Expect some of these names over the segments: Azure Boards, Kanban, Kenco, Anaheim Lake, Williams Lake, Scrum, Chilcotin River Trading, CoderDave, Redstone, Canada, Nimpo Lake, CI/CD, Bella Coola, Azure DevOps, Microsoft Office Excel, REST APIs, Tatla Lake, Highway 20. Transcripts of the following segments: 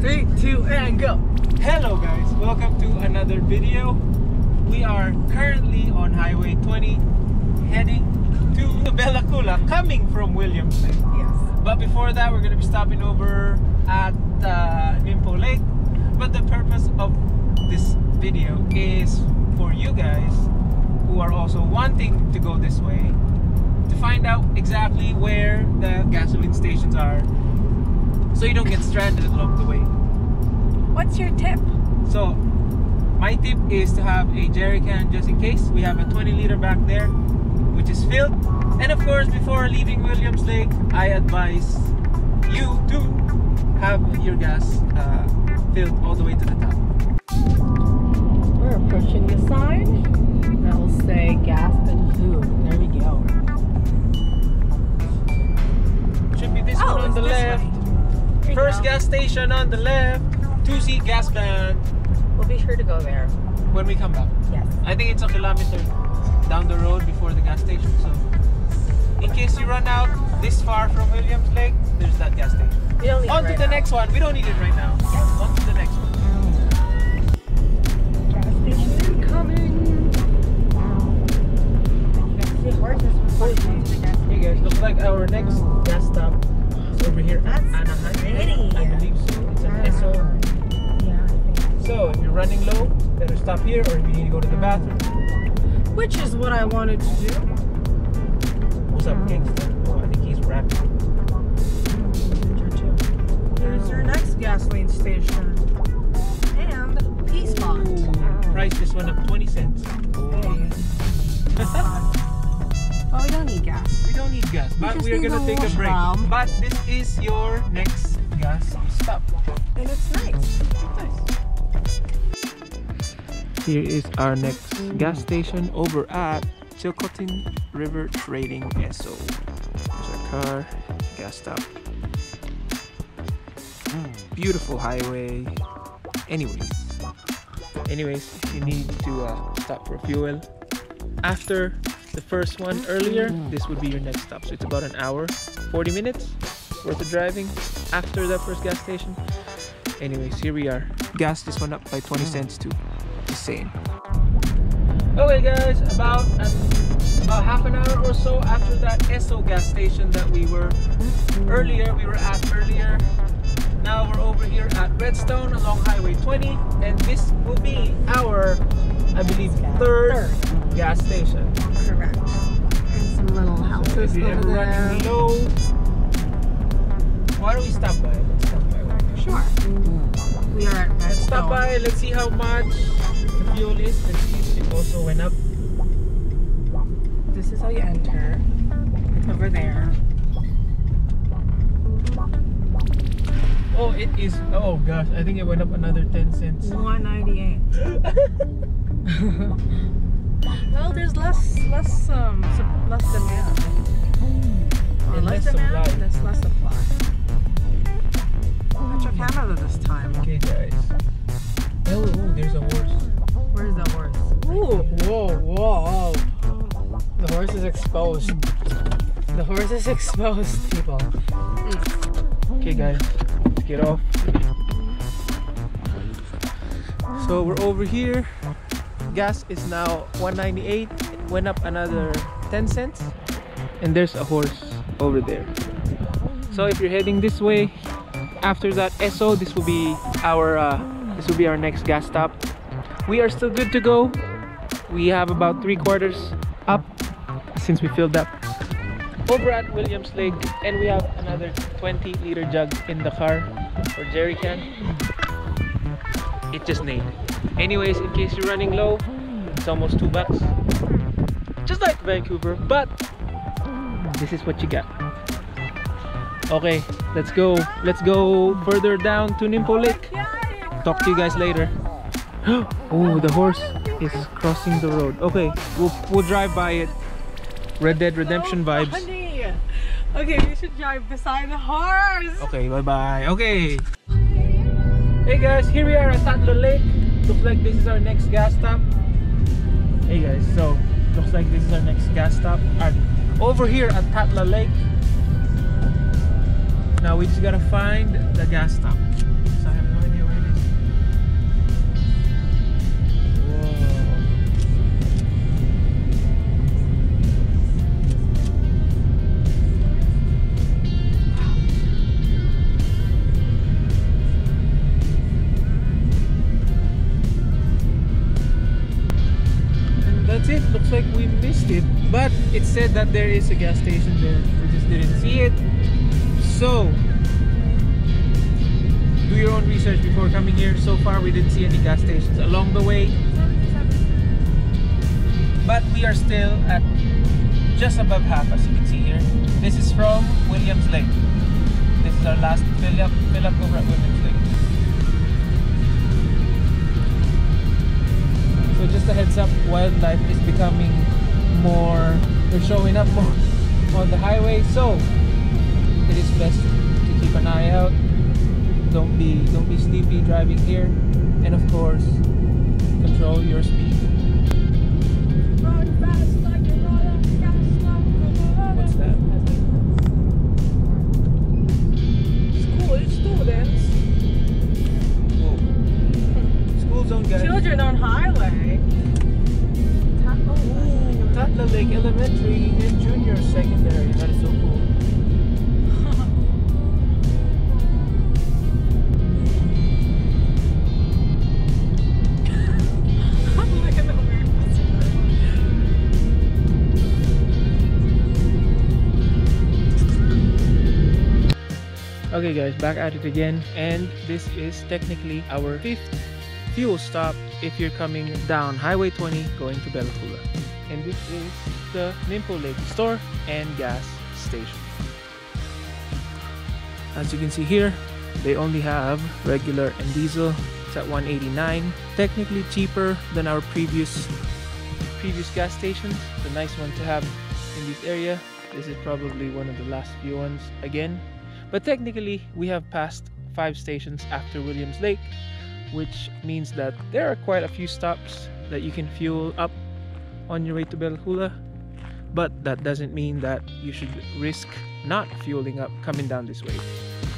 3, 2, and go. Hello guys, welcome to another video. We are currently on Highway 20 heading to Bella Coola, coming from Williams Lake. Yes. But before that, we're going to be stopping over at Nimpo Lake. But the purpose of this video is for you guys who are also wanting to go this way to find out exactly where the gasoline stations are so you don't get stranded along the way. What's your tip? So my tip is to have a jerry can just in case. We have a 20-liter back there which is filled, and of course before leaving Williams Lake I advise you to have your gas filled all the way to the top. We're approaching the sign that will say gas and food. There we go. Should be this one on the left. First gas station on the left, 2C gas plant. We'll be sure to go there when we come back. Yes. I think it's a kilometer down the road before the gas station. So, in case you run out this far from Williams Lake, there's that gas station. We don't need on it right to the now. Next one. We don't need it right now. Yes. On to the next one. Gas station coming. Wow. You guys see horses pushing the gas station. You guys, looks like our next gas stop. Over here at Anaheim, I believe so. It's an SO. Yeah, I think so. If you're running low, better stop here, or if you need to go to the bathroom. Which is what I wanted to do. What's up, gangster? Oh, I think he's rapping. There's your next gasoline station. And P spot. Price this one up 20 cents. Oh, we don't need gas. We don't need gas, but we are going to take a break. But this is your next gas stop. And it's nice. Here is our next gas station over at Chilcotin River Trading SO. There's our car, gas stop. Beautiful highway. Anyways, you need to stop for fuel. After the first one earlier, this would be your next stop. So it's about an hour, 40 minutes worth of driving after that first gas station. Anyways, here we are. Gas this one up by 20 cents too. The same. Okay guys, about half an hour or so after that SO gas station that we were at earlier. Now we're over here at Redstone along Highway 20, and this will be our, I believe, third gas station. Correct. And some little houses over there. Running low. Why don't we stop by? Let's stop by right now. Sure. We are at Redstone. Let's stop by. Let's see how much the fuel is. Let's see if it also went up. This is how you enter. It's over there. Oh, it is. Oh gosh, I think it went up another 10 cents. 198. Well, there's less demand. And less demand supply. There's less supply. Watch your Canada this time. Okay, guys. Oh, there's a horse. Where's the horse? Ooh, whoa. The horse is exposed. The horse is exposed, people. Okay, guys. Let's get off. So we're over here. Gas is now 198. It went up another 10 cents. And there's a horse over there. So if you're heading this way, after that SO, this will be our next gas stop. We are still good to go. We have about 3/4 up since we filled up over at Williams Lake, and we have another 20-liter jug in the car or jerry can. It just needs. Anyways, in case you're running low, it's almost $2. Just like Vancouver, but this is what you got. Okay, let's go. Let's go further down to Nimpo Lake. Talk to you guys later. Oh, the horse is crossing the road. Okay, we'll drive by it. Red Dead Redemption vibes. Okay, we should drive beside the horse. Okay, bye-bye. Okay. Hey guys, here we are at Tatla Lake. Looks like this is our next gas stop. Hey guys, so looks like this is our next gas stop over here at Tatla Lake. Now we just gotta find the gas stop. So I have no it, but it said that there is a gas station there. We just didn't see it. So do your own research before coming here. So far we didn't see any gas stations along the way, but we are still at just above half, as you can see here. This is from Williams Lake. This is our last fill up over at Williams Lake. So just a heads up, wildlife is becoming more, they're showing up more on the highway, so it is best to keep an eye out. Don't be sleepy driving here, and of course control your speed. What's that? School students. Whoa. School zone guys. Children on highway. Ooh, Tatla Lake Elementary and Junior Secondary. That is so cool. Okay guys, back at it again, and this is technically our fifth fuel stop if you're coming down Highway 20 going to Bella Coola. And this is the Nimpo Lake store and gas station. As you can see here, they only have regular and diesel. It's at $1.89, technically cheaper than our previous gas stations. It's a nice one to have in this area. This is probably one of the last few ones again. But technically, we have passed 5 stations after Williams Lake, which means that there are quite a few stops that you can fuel up on your way to Bella Coola. But that doesn't mean that you should risk not fueling up coming down this way.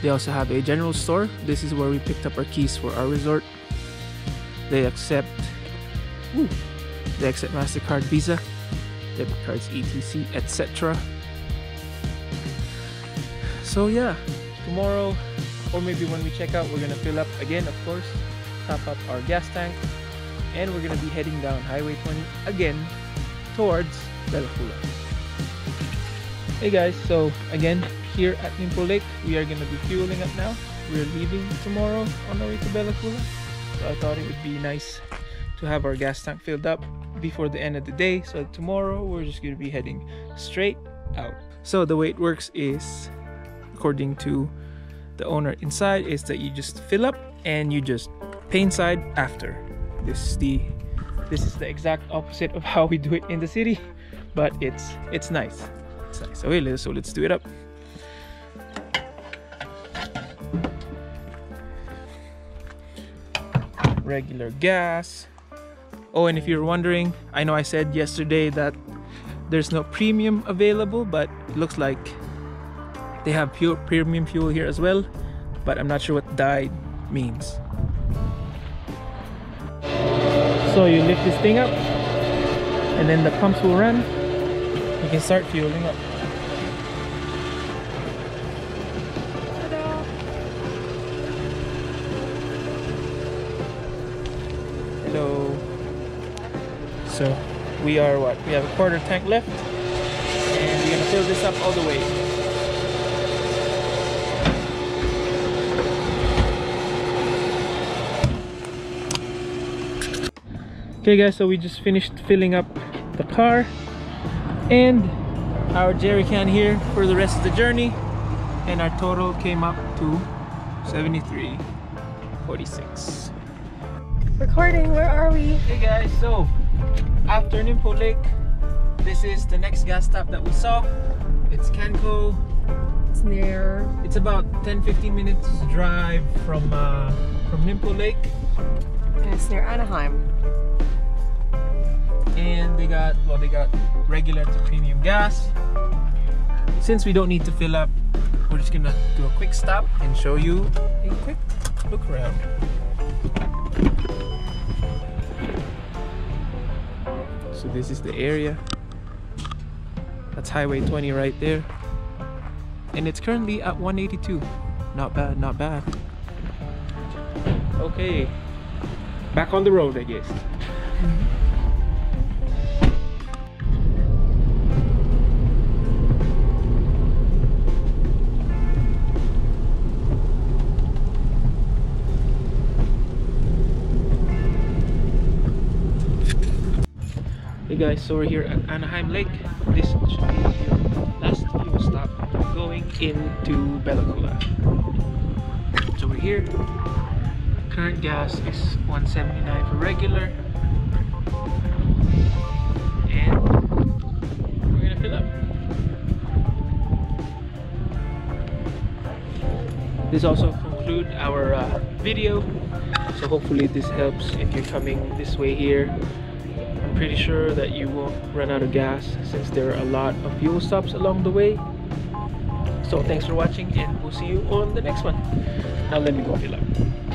They also have a general store. This is where we picked up our keys for our resort. They accept MasterCard, Visa, debit cards, etc, etc. So yeah, tomorrow or maybe when we check out, we're gonna fill up again, of course, top up our gas tank, and we're gonna be heading down Highway 20 again towards Bella Coola. Hey guys, so again, here at Nimpo Lake, we are gonna be fueling up now. We're leaving tomorrow on our way to Bella Coola, so I thought it would be nice to have our gas tank filled up before the end of the day. So tomorrow we're just gonna be heading straight out. So the way it works is, according to the owner inside, is that you just fill up and you just pay inside after. This is the exact opposite of how we do it in the city, but it's nice. It's nice. Okay, so let's do it up. Regular gas. Oh, and if you're wondering, I know I said yesterday that there's no premium available, but it looks like they have pure premium fuel here as well, but I'm not sure what dyed means. So you lift this thing up, and then the pumps will run. You can start fueling up. Hello. So we are what? We have a quarter tank left, and we're gonna fill this up all the way. Okay guys, so we just finished filling up the car and our jerry can here for the rest of the journey, and our total came up to 73.46. Recording, where are we? Hey guys, so after Nimpo Lake, this is the next gas stop that we saw. It's Kenco. It's near. It's about 10-15 minutes drive from Nimpo Lake. And it's near Anaheim. And they got regular to premium gas. Since we don't need to fill up, we're just gonna do a quick stop and show you a quick look around. So this is the area. That's Highway 20 right there. And it's currently at 182. Not bad, not bad. Okay, back on the road, I guess. guys, so we're here at Anaheim Lake. This should be the last fuel stop going into Bella Coola. So we're here. Current gas is $1.79 for regular. And we're gonna fill up. This also concludes our video. So hopefully this helps if you're coming this way here. I'm pretty sure that you won't run out of gas since there are a lot of fuel stops along the way. So thanks for watching and we'll see you on the next one. Now let me go fill up.